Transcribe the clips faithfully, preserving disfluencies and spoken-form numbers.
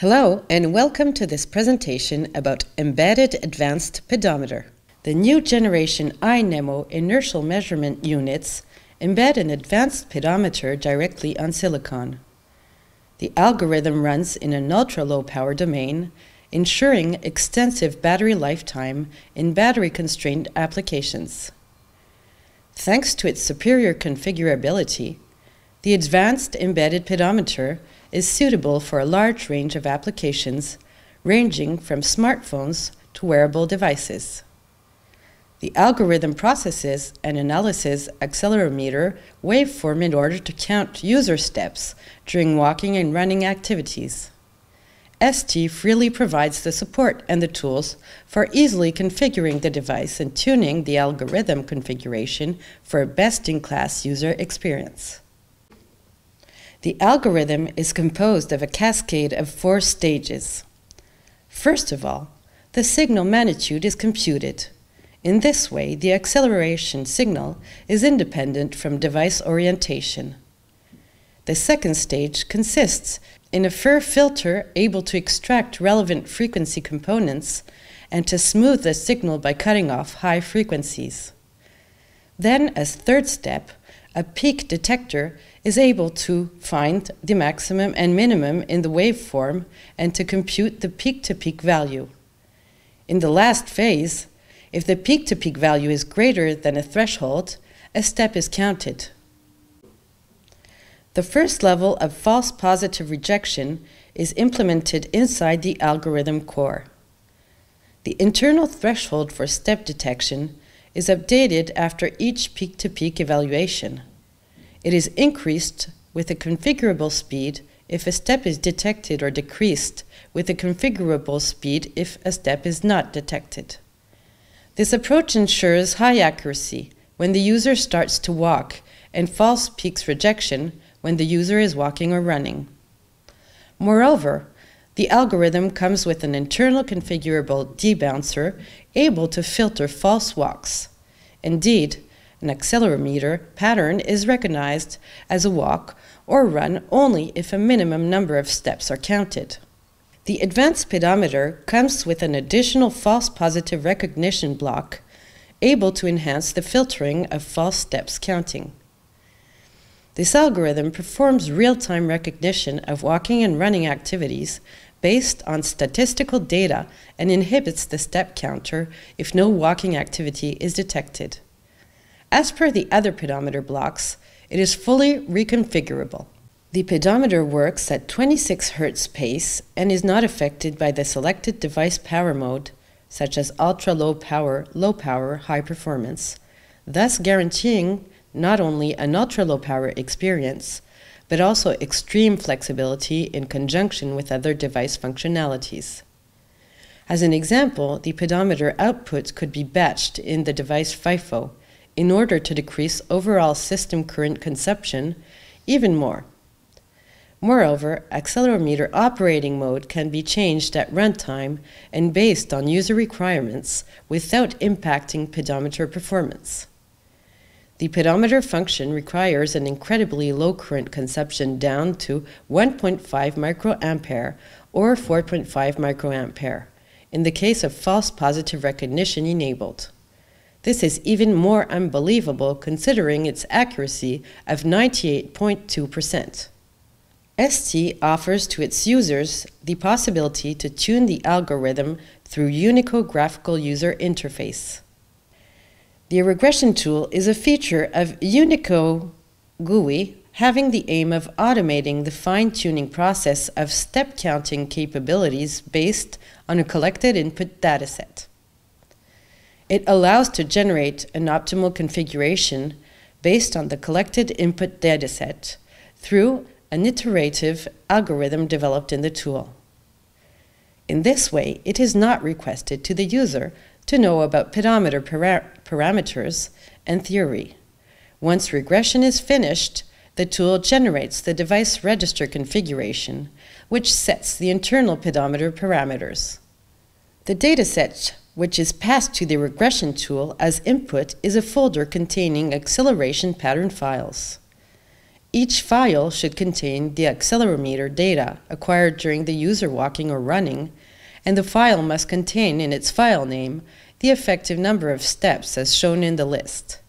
Hello and welcome to this presentation about Embedded Advanced Pedometer. The new generation iNEMO inertial measurement units embed an advanced pedometer directly on silicon. The algorithm runs in an ultra-low power domain, ensuring extensive battery lifetime in battery-constrained applications. Thanks to its superior configurability, the advanced embedded pedometer is suitable for a large range of applications, ranging from smartphones to wearable devices. The algorithm processes and analyzes accelerometer waveform in order to count user steps during walking and running activities. S T freely provides the support and the tools for easily configuring the device and tuning the algorithm configuration for a best-in-class user experience. The algorithm is composed of a cascade of four stages. First of all, the signal magnitude is computed. In this way, the acceleration signal is independent from device orientation. The second stage consists in a F I R filter able to extract relevant frequency components and to smooth the signal by cutting off high frequencies. Then, as third step, a peak detector is able to find the maximum and minimum in the waveform and to compute the peak-to-peak value. In the last phase, if the peak-to-peak value is greater than a threshold, a step is counted. The first level of false positive rejection is implemented inside the algorithm core. The internal threshold for step detection is updated after each peak-to-peak evaluation. It is increased with a configurable speed if a step is detected or decreased with a configurable speed if a step is not detected. This approach ensures high accuracy when the user starts to walk and false peaks rejection when the user is walking or running. Moreover, the algorithm comes with an internal configurable debouncer able to filter false walks. Indeed, an accelerometer pattern is recognized as a walk or run only if a minimum number of steps are counted. The advanced pedometer comes with an additional false positive recognition block able to enhance the filtering of false steps counting. This algorithm performs real-time recognition of walking and running activities based on statistical data and inhibits the step counter if no walking activity is detected. As per the other pedometer blocks, it is fully reconfigurable. The pedometer works at twenty-six hertz pace and is not affected by the selected device power mode, such as ultra-low power, low power, high performance, thus guaranteeing not only an ultra-low power experience, but also extreme flexibility in conjunction with other device functionalities. As an example, the pedometer output could be batched in the device FIFO, in order to decrease overall system current consumption even more. Moreover, accelerometer operating mode can be changed at runtime and based on user requirements without impacting pedometer performance. The pedometer function requires an incredibly low current consumption down to one point five microampere or four point five microampere in the case of false positive recognition enabled. This is even more unbelievable considering its accuracy of ninety-eight point two percent. S T offers to its users the possibility to tune the algorithm through Unico graphical user interface. The regression tool is a feature of Unico G U I having the aim of automating the fine-tuning process of step counting capabilities based on a collected input dataset. It allows to generate an optimal configuration based on the collected input dataset through an iterative algorithm developed in the tool. In this way, it is not requested to the user to know about pedometer para parameters and theory. Once regression is finished, the tool generates the device register configuration, which sets the internal pedometer parameters. The dataset which is passed to the regression tool as input is a folder containing acceleration pattern files. Each file should contain the accelerometer data acquired during the user walking or running, and the file must contain in its file name the effective number of steps as shown in the list.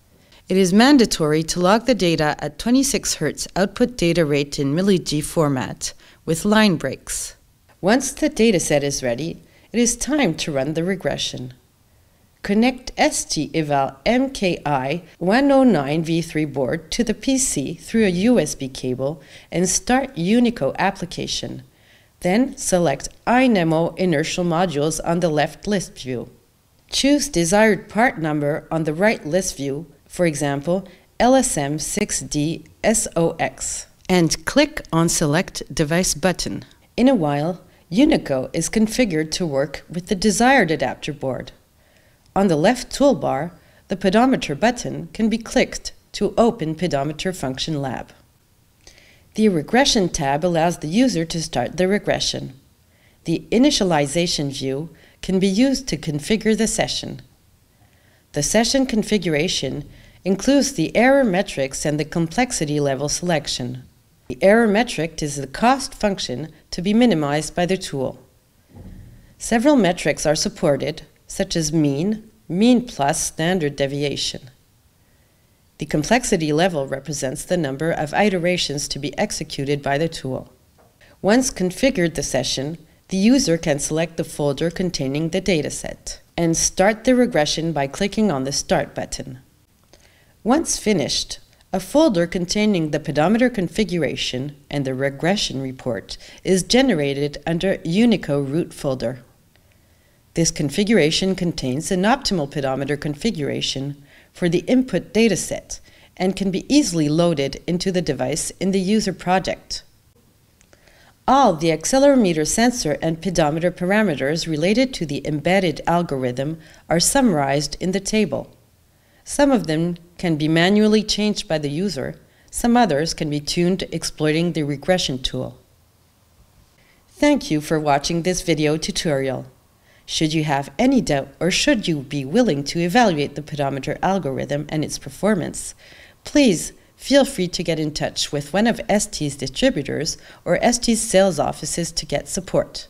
It is mandatory to log the data at twenty-six hertz output data rate in milli-G format with line breaks. Once the dataset is ready, it is time to run the regression. Connect SGEval M K I one oh nine v three board to the P C through a U S B cable and start Unico application. Then select iNEMO inertial modules on the left list view. Choose desired part number on the right list view, for example, L S M six D S O X, and click on Select Device button. In a while, Unico is configured to work with the desired adapter board. On the left toolbar, the pedometer button can be clicked to open Pedometer Function Lab. The Regression tab allows the user to start the regression. The Initialization view can be used to configure the session. The session configuration includes the error metrics and the complexity level selection. The error metric is the cost function to be minimized by the tool. Several metrics are supported, such as mean, mean plus standard deviation. The complexity level represents the number of iterations to be executed by the tool. Once configured the session, the user can select the folder containing the dataset and start the regression by clicking on the Start button. Once finished, a folder containing the pedometer configuration and the regression report is generated under Unico root folder. This configuration contains an optimal pedometer configuration for the input dataset and can be easily loaded into the device in the user project. All the accelerometer sensor and pedometer parameters related to the embedded algorithm are summarized in the table. Some of them can be manually changed by the user, some others can be tuned exploiting the regression tool. Thank you for watching this video tutorial. Should you have any doubt or should you be willing to evaluate the pedometer algorithm and its performance, please feel free to get in touch with one of S T's distributors or S T's sales offices to get support.